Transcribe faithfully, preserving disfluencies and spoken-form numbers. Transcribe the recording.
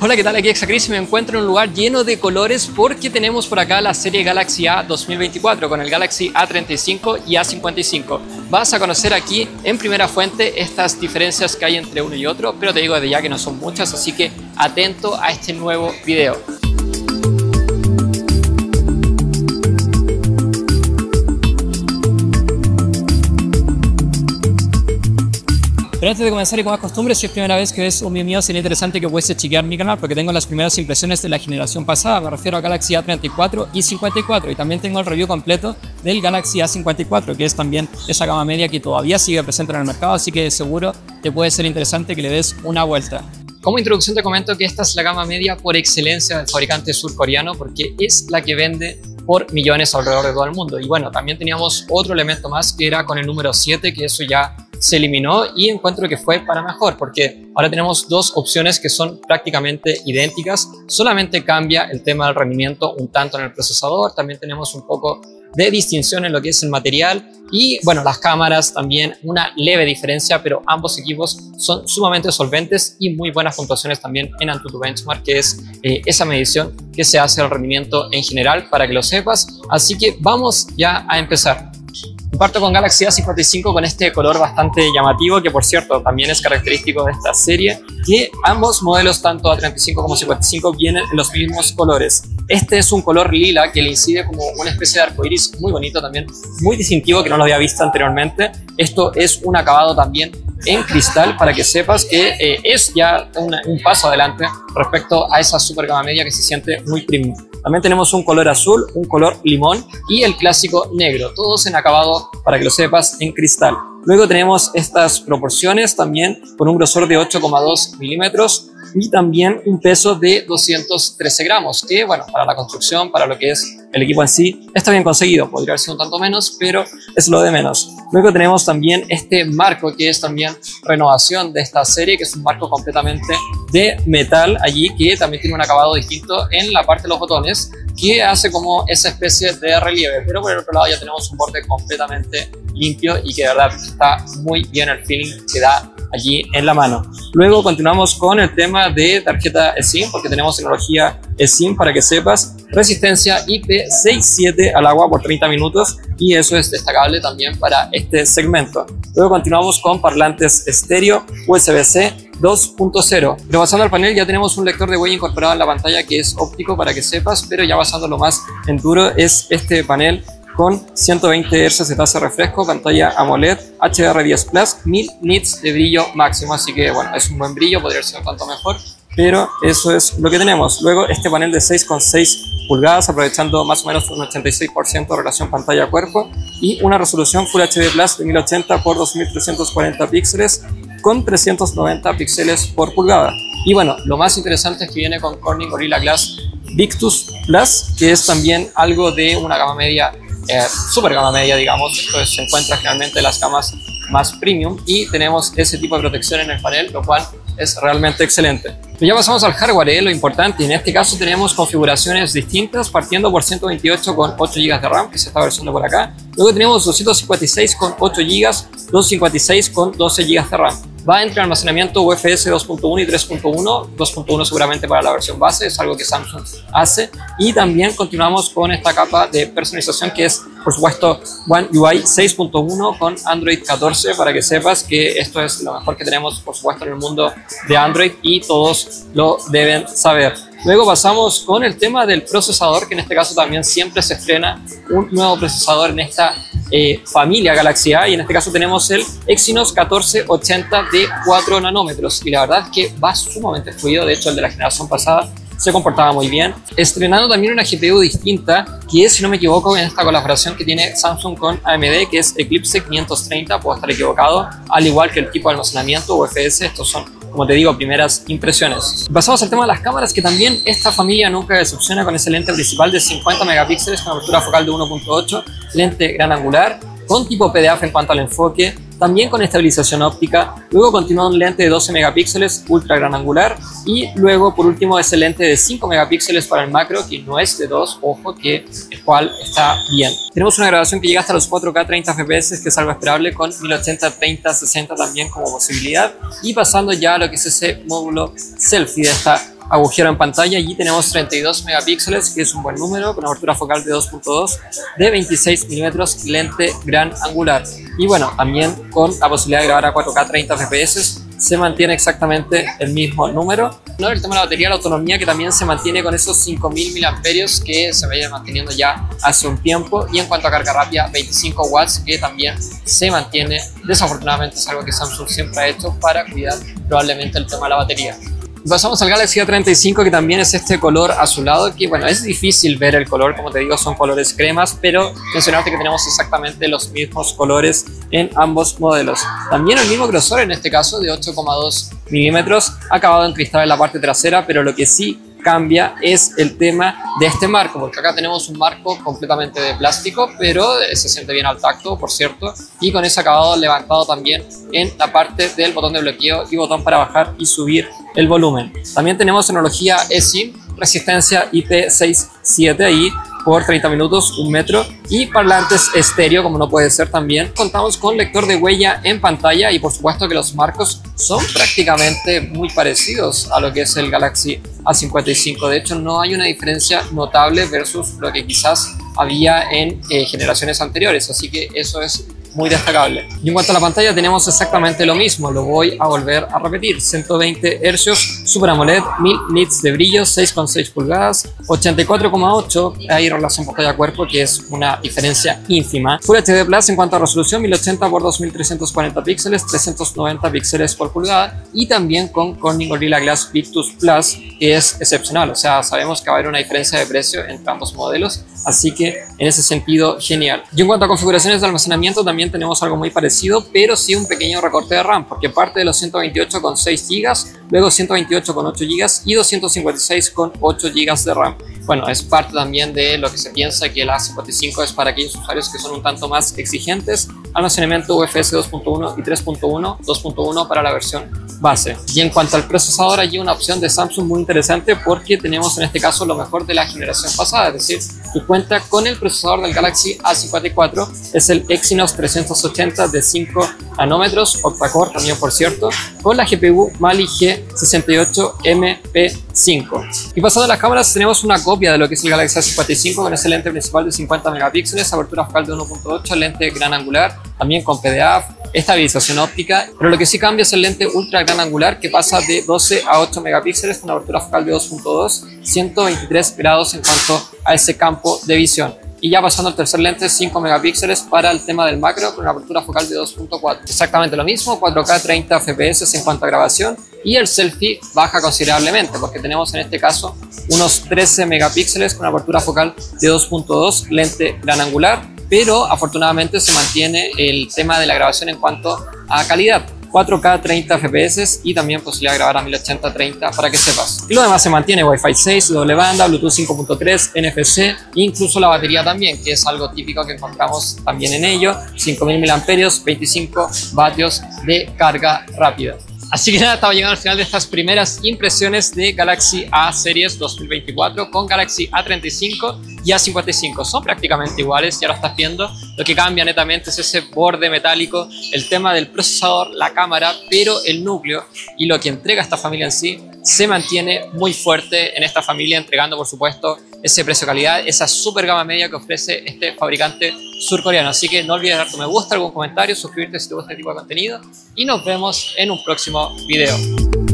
Hola, ¿qué tal? Aquí Hexacris, me encuentro en un lugar lleno de colores porque tenemos por acá la serie Galaxy A dos mil veinticuatro con el Galaxy A treinta y cinco y A cincuenta y cinco. Vas a conocer aquí en primera fuente estas diferencias que hay entre uno y otro, pero te digo desde ya que no son muchas, así que atento a este nuevo video. Pero antes de comenzar y como es costumbre, si es primera vez que ves un video mío, sería interesante que puedes chequear mi canal porque tengo las primeras impresiones de la generación pasada, me refiero a Galaxy A treinta y cuatro y cincuenta y cuatro, y también tengo el review completo del Galaxy A cincuenta y cuatro, que es también esa gama media que todavía sigue presente en el mercado, así que seguro te puede ser interesante que le des una vuelta. Como introducción te comento que esta es la gama media por excelencia del fabricante surcoreano porque es la que vende por millones alrededor de todo el mundo. Y bueno, también teníamos otro elemento más que era con el número siete, que eso ya se eliminó y encuentro que fue para mejor porque ahora tenemos dos opciones que son prácticamente idénticas, solamente cambia el tema del rendimiento un tanto en el procesador, también tenemos un poco de distinción en lo que es el material y bueno, las cámaras también una leve diferencia, pero ambos equipos son sumamente solventes y muy buenas puntuaciones también en Antutu Benchmark, que es eh, esa medición que se hace al rendimiento en general, para que lo sepas. Así que vamos ya a empezar. Parto con Galaxy A cincuenta y cinco con este color bastante llamativo, que por cierto también es característico de esta serie, que ambos modelos, tanto A treinta y cinco como cincuenta y cinco, vienen en los mismos colores. Este es un color lila que le incide como una especie de arco iris muy bonito también, muy distintivo, que no lo había visto anteriormente. Esto es un acabado también en cristal, para que sepas que eh, es ya una, un paso adelante respecto a esa super gama media que se siente muy premium. También tenemos un color azul, un color limón y el clásico negro, todos en acabado, para que lo sepas, en cristal. Luego tenemos estas proporciones también con un grosor de ocho coma dos milímetros y también un peso de doscientos trece gramos, que bueno, para la construcción, para lo que es el equipo en sí, está bien conseguido. Podría haber sido un tanto menos, pero es lo de menos. Luego tenemos también este marco, que es también renovación de esta serie, que es un marco completamente de metal allí, que también tiene un acabado distinto en la parte de los botones, que hace como esa especie de relieve, pero por el otro lado ya tenemos un borde completamente limpio y que de verdad está muy bien el feeling que da allí en la mano. Luego continuamos con el tema de tarjeta eSIM, porque tenemos tecnología eSIM, para que sepas, resistencia I P sesenta y siete al agua por treinta minutos, y eso es destacable también para este segmento. Luego continuamos con parlantes estéreo U S B C dos punto cero. Pero pasando al panel, ya tenemos un lector de huella incorporado en la pantalla, que es óptico, para que sepas, pero ya basándolo más en duro es este panel con ciento veinte hercios de tasa de refresco, pantalla AMOLED, H D R diez plus, mil nits de brillo máximo, así que bueno, es un buen brillo, podría ser un tanto mejor, pero eso es lo que tenemos. Luego este panel de seis coma seis pulgadas, aprovechando más o menos un ochenta y seis por ciento de relación pantalla-cuerpo, y una resolución Full H D plus de mil ochenta por dos mil trescientos cuarenta píxeles, con trescientos noventa píxeles por pulgada. Y bueno, lo más interesante es que viene con Corning Gorilla Glass Victus Plus, que es también algo de una gama media, Eh, super gama media, digamos. Esto se encuentra generalmente en las gamas más premium y tenemos ese tipo de protección en el panel, lo cual es realmente excelente. Pero ya pasamos al hardware, eh, lo importante, y en este caso tenemos configuraciones distintas, partiendo por ciento veintiocho con ocho gigas de RAM, que se está versando por acá. Luego tenemos doscientos cincuenta y seis con ocho gigas, doscientos cincuenta y seis con doce gigas de RAM. Va entre almacenamiento U F S dos punto uno y tres punto uno, dos punto uno seguramente para la versión base, es algo que Samsung hace. Y también continuamos con esta capa de personalización, que es por supuesto One U I seis punto uno con Android catorce, para que sepas que esto es lo mejor que tenemos por supuesto en el mundo de Android y todos lo deben saber. Luego pasamos con el tema del procesador, que en este caso también siempre se estrena un nuevo procesador en esta Eh, familia Galaxy A, y en este caso tenemos el Exynos catorce ochenta de cuatro nanómetros, y la verdad es que va sumamente fluido. De hecho, el de la generación pasada se comportaba muy bien, estrenando también una G P U distinta, que es, si no me equivoco, en esta colaboración que tiene Samsung con A M D, que es Eclipse quinientos treinta, puedo estar equivocado, al igual que el tipo de almacenamiento U F S. Estos son, como te digo, primeras impresiones. Pasamos al tema de las cámaras, que también esta familia nunca decepciona, con ese lente principal de cincuenta megapíxeles con apertura focal de uno punto ocho, lente gran angular, con tipo P D A F en cuanto al enfoque, también con estabilización óptica. Luego continúa un lente de doce megapíxeles ultra gran angular, y luego por último ese lente de cinco megapíxeles para el macro, que no es de dos, ojo, que el cual está bien. Tenemos una grabación que llega hasta los cuatro K treinta F P S, que es algo esperable, con mil ochenta, treinta, sesenta también como posibilidad. Y pasando ya a lo que es ese módulo selfie de esta agujero en pantalla. Allí tenemos treinta y dos megapíxeles, que es un buen número, con abertura focal de dos punto dos, de veintiséis milímetros, lente gran angular. Y bueno, también con la posibilidad de grabar a cuatro K treinta F P S, se mantiene exactamente el mismo número. No, el tema de la batería, la autonomía, que también se mantiene con esos cinco mil miliamperios hora que se veía manteniendo ya hace un tiempo. Y en cuanto a carga rápida, veinticinco watts, que también se mantiene. Desafortunadamente es algo que Samsung siempre ha hecho para cuidar probablemente el tema de la batería. Pasamos al Galaxy A treinta y cinco, que también es este color azulado, que bueno, es difícil ver el color, como te digo, son colores cremas, pero mencionarte que tenemos exactamente los mismos colores en ambos modelos. También el mismo grosor en este caso, de ocho coma dos milímetros, acabado en cristal en la parte trasera, pero lo que sí cambia es el tema de este marco, porque acá tenemos un marco completamente de plástico, pero se siente bien al tacto, por cierto, y con ese acabado levantado también en la parte del botón de bloqueo y botón para bajar y subir el volumen. También tenemos tecnología eSIM, resistencia I P sesenta y siete ahí por treinta minutos, un metro, y parlantes estéreo, como no puede ser también. Contamos con lector de huella en pantalla y por supuesto que los marcos son prácticamente muy parecidos a lo que es el Galaxy A cincuenta y cinco. De hecho, no hay una diferencia notable versus lo que quizás había en eh, generaciones anteriores, así que eso es muy destacable. Y en cuanto a la pantalla, tenemos exactamente lo mismo, lo voy a volver a repetir: ciento veinte hercios, Super AMOLED, mil nits de brillo, seis coma seis pulgadas, ochenta y cuatro coma ocho ahí en relación pantalla a cuerpo, que es una diferencia ínfima. Full H D plus en cuanto a resolución, mil ochenta por dos mil trescientos cuarenta píxeles, trescientos noventa píxeles por pulgada, y también con Corning Gorilla Glass Victus plus, que es excepcional. O sea, sabemos que va a haber una diferencia de precio entre ambos modelos, así que en ese sentido, genial. Y en cuanto a configuraciones de almacenamiento, también tenemos algo muy parecido, pero sí un pequeño recorte de RAM, porque parte de los ciento veintiocho con seis gigas, luego ciento veintiocho con ocho gigas y doscientos cincuenta y seis con ocho gigas de RAM. Bueno, es parte también de lo que se piensa que el A cincuenta y cinco es para aquellos usuarios que son un tanto más exigentes. Almacenamiento U F S dos punto uno y tres punto uno, dos punto uno para la versión base. Y en cuanto al procesador, hay una opción de Samsung muy interesante, porque tenemos en este caso lo mejor de la generación pasada, es decir, que cuenta con el procesador del Galaxy A cincuenta y cuatro, es el Exynos trescientos ochenta de cinco nanómetros, octa-core también, por cierto, con la G P U Mali G sesenta y ocho M P cinco. Y pasando a las cámaras, tenemos una copia de lo que es el Galaxy A cincuenta y cinco con ese lente principal de cincuenta megapíxeles, abertura focal de uno punto ocho, lente gran angular, también con P D A F, estabilización óptica, pero lo que sí cambia es el lente ultra gran angular, que pasa de doce a ocho megapíxeles con abertura focal de dos punto dos, ciento veintitrés grados en cuanto a ese campo de visión. Y ya pasando al tercer lente, cinco megapíxeles para el tema del macro, con una apertura focal de dos punto cuatro. Exactamente lo mismo, cuatro K treinta F P S en cuanto a grabación, y el selfie baja considerablemente, porque tenemos en este caso unos trece megapíxeles con una apertura focal de dos punto dos, lente gran angular, pero afortunadamente se mantiene el tema de la grabación en cuanto a calidad. cuatro K treinta F P S y también posibilidad de grabar a mil ochenta treinta, para que sepas. Y lo demás se mantiene: Wi-Fi seis, doble banda, Bluetooth cinco punto tres, N F C, incluso la batería también, que es algo típico que encontramos también en ello, cinco mil miliamperios hora, veinticinco vatios de carga rápida. Así que nada, estaba llegando al final de estas primeras impresiones de Galaxy A Series dos mil veinticuatro con Galaxy A treinta y cinco y A cincuenta y cinco. Son prácticamente iguales, ya lo estás viendo. Lo que cambia netamente es ese borde metálico, el tema del procesador, la cámara, pero el núcleo y lo que entrega esta familia en sí se mantiene muy fuerte en esta familia, entregando por supuesto ese precio-calidad, esa super gama media que ofrece este fabricante surcoreano. Así que no olvides dar tu me gusta, algún comentario, suscribirte si te gusta este tipo de contenido, y nos vemos en un próximo video.